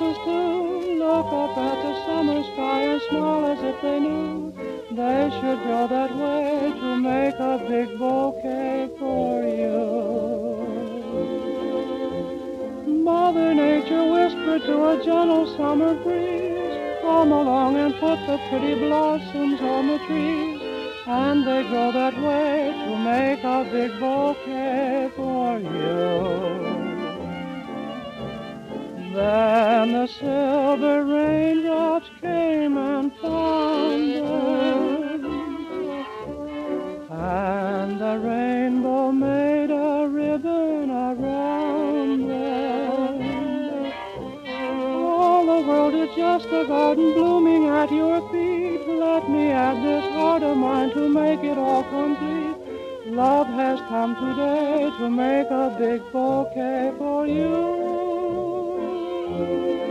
roses too, look up at the summer sky and smile as if they knew they should grow that way to make a big bouquet for you. Mother Nature whispered to a gentle summer breeze, come along and put the pretty blossoms on the trees, and they grow that way to make a big bouquet for you. Then the silver raindrops came and thundered, and the rainbow made a ribbon around them. All the world is just a garden blooming at your feet. Let me add this heart of mine to make it all complete. Love has come today to make a big bouquet for you.